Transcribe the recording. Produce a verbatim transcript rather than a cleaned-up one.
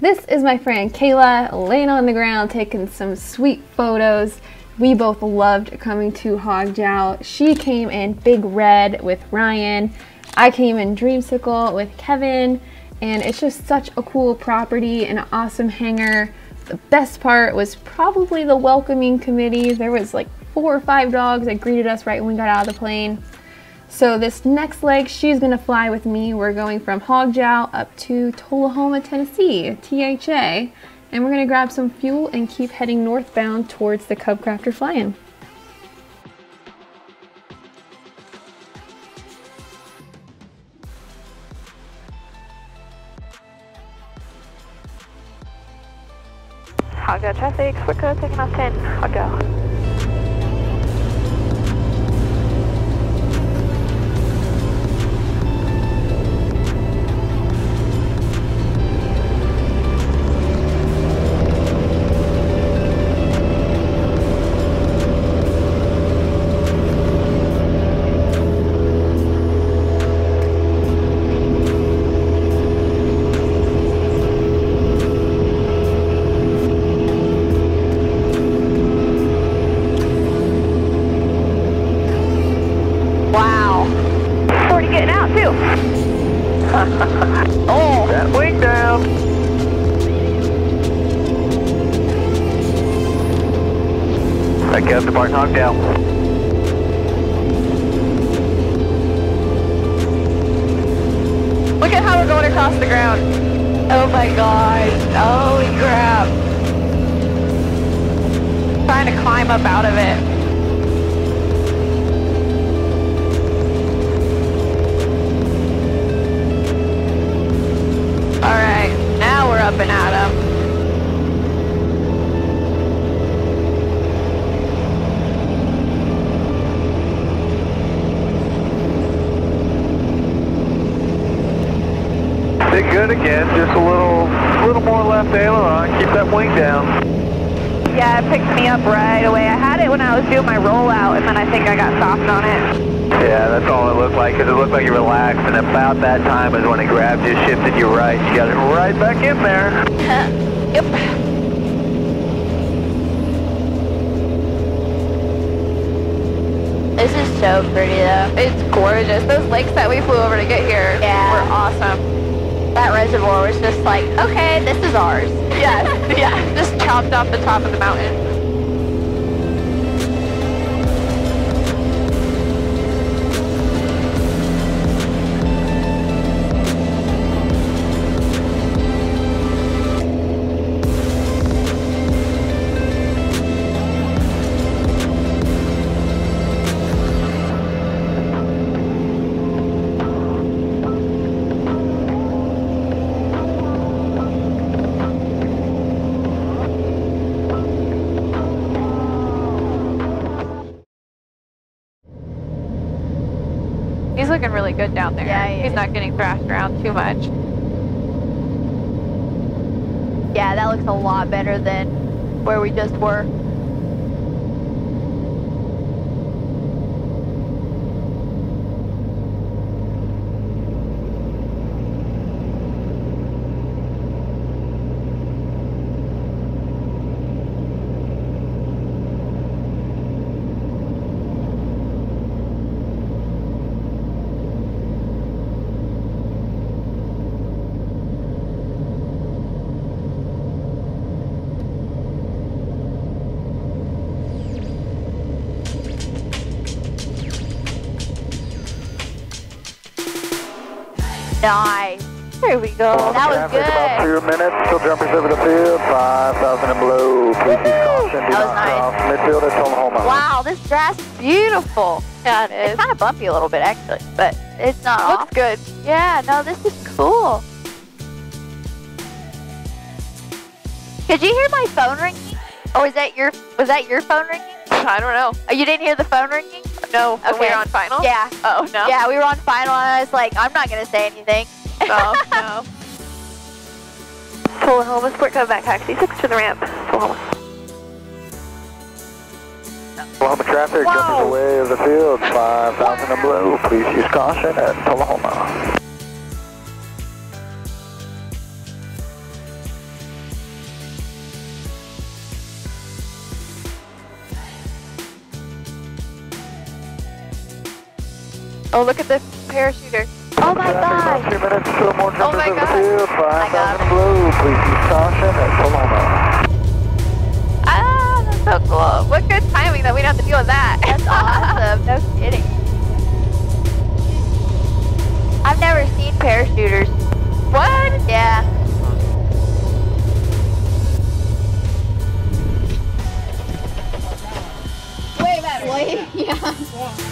This is my friend Kayla laying on the ground taking some sweet photos. We both loved coming to Hog Jaw. She came in Big Red with Ryan. I came in Dreamsicle with Kevin. And it's just such a cool property and an awesome hangar. The best part was probably the welcoming committee. There was like four or five dogs that greeted us right when we got out of the plane. So this next leg, she's gonna fly with me. We're going from Hog Jaw up to Tullahoma, Tennessee, T H A. And we're gonna grab some fuel and keep heading northbound towards the Cub Crafter fly-in. Hog Jaw traffic, we're good, taking off ten, Hog Jaw. Oh, that wing down. That Kev departing Hog Jaw. Look at how we're going across the ground. Oh my God. Holy crap. I'm trying to climb up out of it. Up and Adam. Did good again, just a little little more left aileron, keep that wing down. Yeah, it picked me up right away. I had it when I was doing my rollout and then I think I got soft on it. Yeah, that's all it looked like, because it looked like you relaxed, and about that time is when it grabbed you, shifted you right, you got it right back in there. Uh, yep. This is so pretty, though. It's gorgeous. Those lakes that we flew over to get here yeah. were awesome. That reservoir was just like, okay, this is ours. Yes, yeah. Just chopped off the top of the mountain. Looking really good down there. Yeah, he He's is. Not getting thrashed around too much. Yeah, that looks a lot better than where we just were. Nice. There we go. Well, that was good. About two minutes till jumpers over the field. five thousand and below. Please be caution. Do not cross midfield at Tullahoma. Wow, this grass is beautiful. Yeah, it is. It's kind of bumpy a little bit, actually, but it's not off. Looks good. Yeah, no, this is cool. Could you hear my phone ringing? Or was that your was that your phone ringing? I don't know. Oh, you didn't hear the phone ringing? No, okay. When we were on final? Yeah. Uh oh, no. Yeah, we were on final and I was like, I'm not going to say anything. Oh, no. Tullahoma, Sport Cove back taxi, six to the ramp, Tullahoma. Tullahoma traffic, Whoa. Jumpers away of the field, five thousand and below. Please use caution at Tullahoma. Oh, look at the parachuter. Oh my god! Oh my god! I got it. Ah, that's so cool. What good timing that we don't have to deal with that. That's awesome. No kidding. I've never seen parachuters. What? Yeah. Way better. Way? Yeah. Yeah.